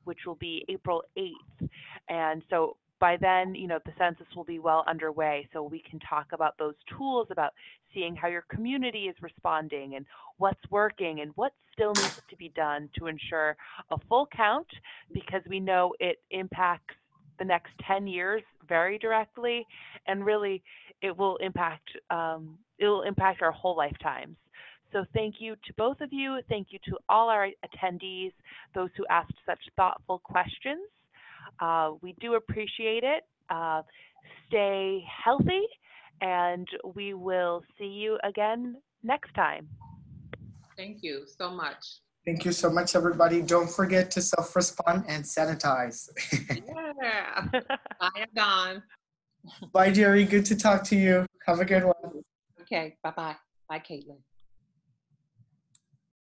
which will be April 8th. And so by then, you know, the census will be well underway. So we can talk about those tools, about seeing how your community is responding and what's working and what still needs to be done to ensure a full count, because we know it impacts the next 10 years very directly, and really it will impact our whole lifetimes. So thank you to both of you. Thank you to all our attendees, those who asked such thoughtful questions. We do appreciate it. Stay healthy and we will see you again next time. Thank you so much. Thank you so much, everybody. Don't forget to self-respond and sanitize. Yeah. Bye, Adan. Bye, Jeri. Good to talk to you. Have a good one. Okay. Bye-bye. Bye, Caitlin.